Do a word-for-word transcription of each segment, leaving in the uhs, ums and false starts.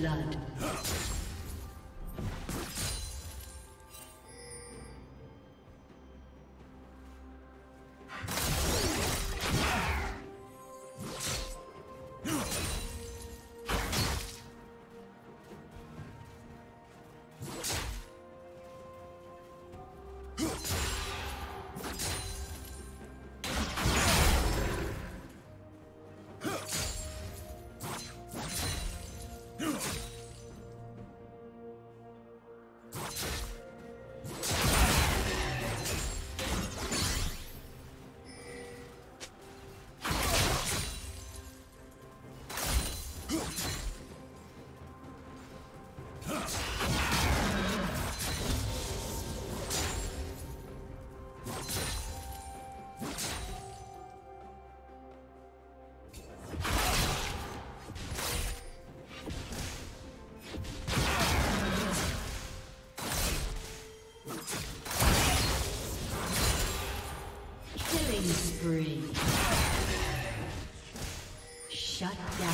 blood. Spree. Shut down.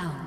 down.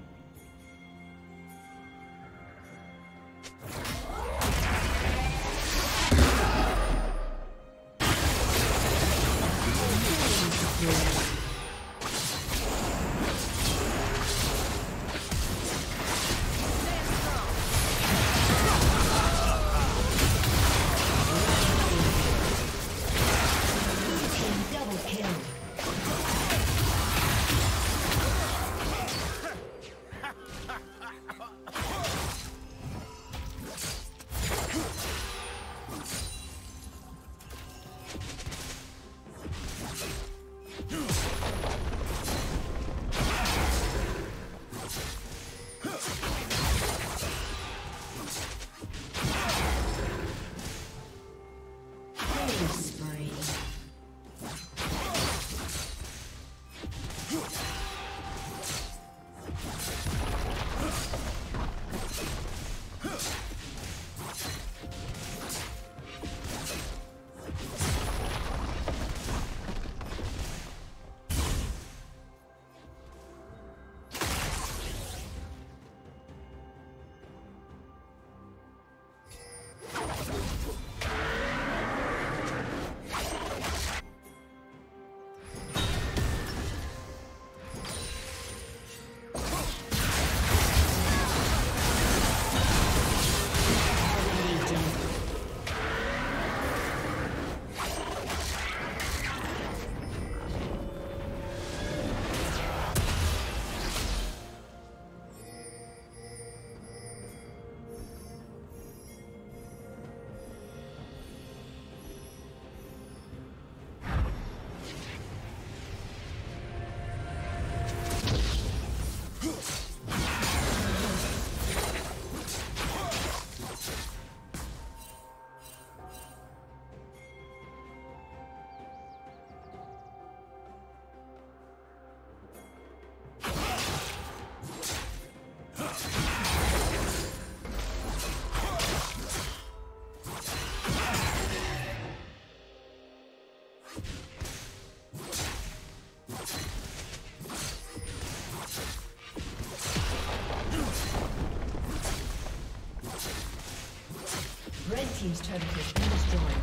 Red team's turret has been destroyed.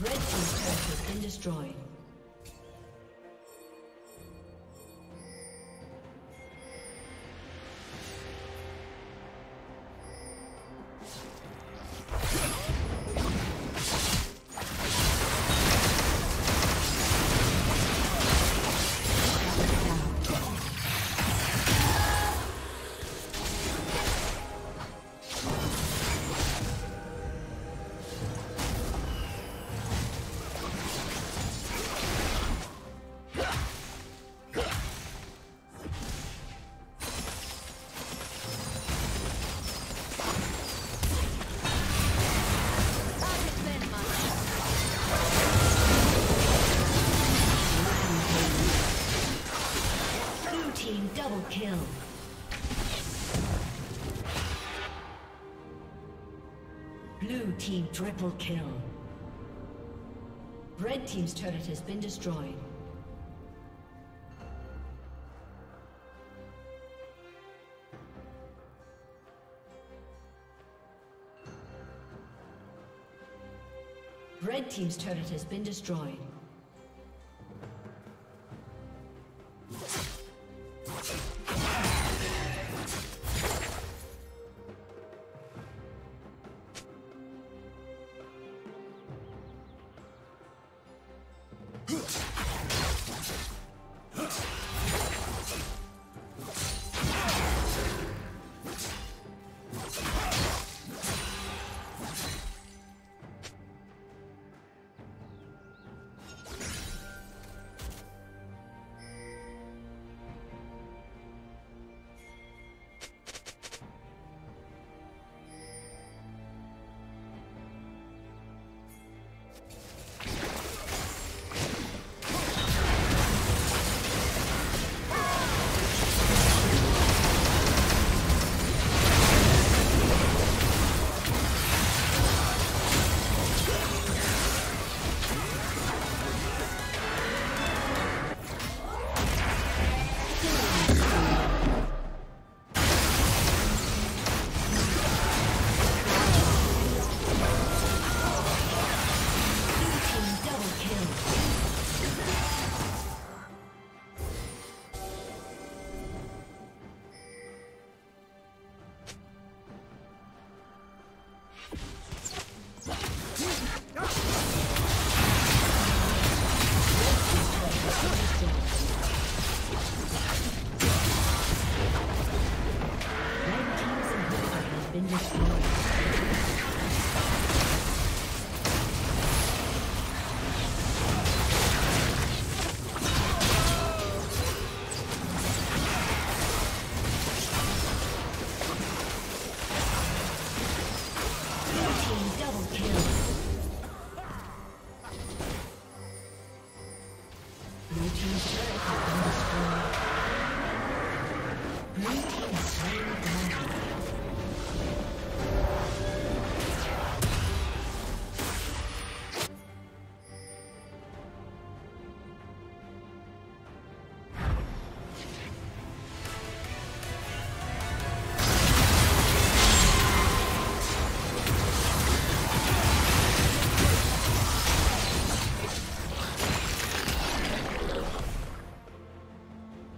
Red team's turret has been destroyed. kill. Blue team triple kill. Red team's turret has been destroyed. Red team's turret has been destroyed.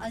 A